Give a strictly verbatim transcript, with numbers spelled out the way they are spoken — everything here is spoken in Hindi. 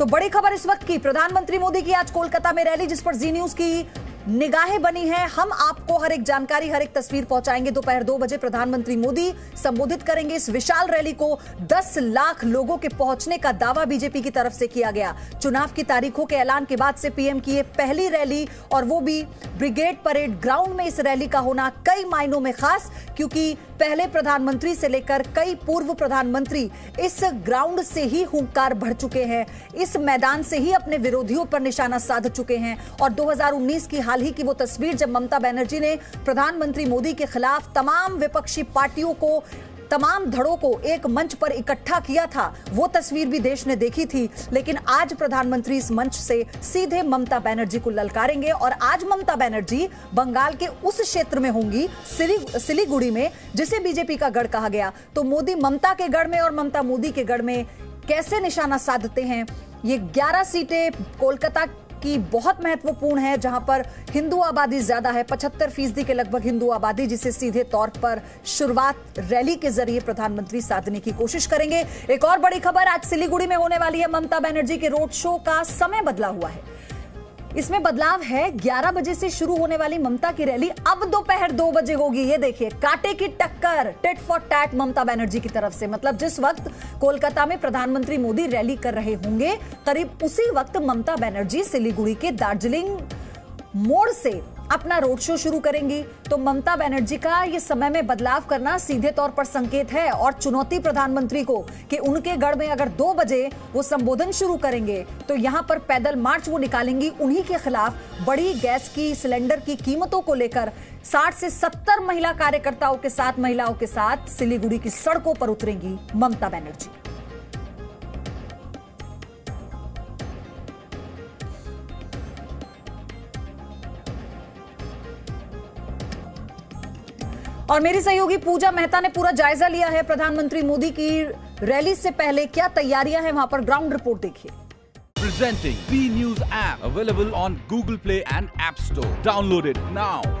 तो बड़ी खबर इस वक्त की, प्रधानमंत्री मोदी की आज कोलकाता में रैली, जिस पर ज़ी न्यूज़ की निगाहें बनी है। हम आपको हर एक जानकारी, हर एक तस्वीर पहुंचाएंगे। दोपहर दो बजे प्रधानमंत्री मोदी संबोधित करेंगे इस विशाल रैली को। दस लाख लोगों के पहुंचने का दावा बीजेपी की तरफ से किया गया। चुनाव की तारीखों के ऐलान के बाद से पीएम की ये पहली रैली, और वो भी ब्रिगेड परेड ग्राउंड में। इस रैली का होना कई मायनों में खास, क्योंकि पहले प्रधानमंत्री से लेकर कई पूर्व प्रधानमंत्री इस ग्राउंड से ही हुंकार भर चुके हैं, इस मैदान से ही अपने विरोधियों पर निशाना साध चुके हैं। और दो हज़ार उन्नीस की हाल ही की वो तस्वीर, जब ममता बैनर्जी ने प्रधानमंत्री मोदी के खिलाफ तमाम विपक्षी पार्टियों को, तमाम धड़ों को एक मंच पर इकट्ठा किया था, वो तस्वीर भी देश ने देखी थी। लेकिन आज प्रधानमंत्री इस मंच से सीधे ममता बैनर्जी को ललकारेंगे। और आज ममता बैनर्जी बंगाल के उस क्षेत्र में होंगी, सिलीगुड़ी में, जिसे बीजेपी का गढ़ कहा गया। तो मोदी ममता के गढ़ में और ममता मोदी के गढ़ में कैसे निशाना साधते हैं। ये ग्यारह सीटें कोलकाता की बहुत महत्वपूर्ण है, जहां पर हिंदू आबादी ज्यादा है, पचहत्तर फीसदी के लगभग हिंदू आबादी, जिसे सीधे तौर पर शुरुआत रैली के जरिए प्रधानमंत्री साधने की कोशिश करेंगे। एक और बड़ी खबर, आज सिलीगुड़ी में होने वाली है। ममता बैनर्जी के रोड शो का समय बदला हुआ है। इसमें बदलाव है, ग्यारह बजे से शुरू होने वाली ममता की रैली अब दोपहर दो बजे होगी। ये देखिए, कांटे की टक्कर, tit for tat Mamata Banerjee की तरफ से। मतलब जिस वक्त कोलकाता में प्रधानमंत्री मोदी रैली कर रहे होंगे, करीब उसी वक्त ममता बैनर्जी सिलीगुड़ी के दार्जिलिंग मोड़ से अपना रोड शो शुरू करेंगी। तो ममता बैनर्जी का ये समय में बदलाव करना सीधे तौर पर संकेत है और चुनौती प्रधानमंत्री को, कि उनके गढ़ में अगर दो बजे वो संबोधन शुरू करेंगे तो यहाँ पर पैदल मार्च वो निकालेंगी। उन्हीं के खिलाफ बड़ी गैस की सिलेंडर की कीमतों को लेकर साठ से सत्तर महिला कार्यकर्ताओं के साथ महिलाओं के साथ सिलीगुड़ी की सड़कों पर उतरेंगी ममता बैनर्जी। और मेरी सहयोगी पूजा मेहता ने पूरा जायजा लिया है प्रधानमंत्री मोदी की रैली से पहले क्या तैयारियां हैं वहां पर। ग्राउंड रिपोर्ट देखिए। Presenting Zee news app available on Google Play and App Store, download it now.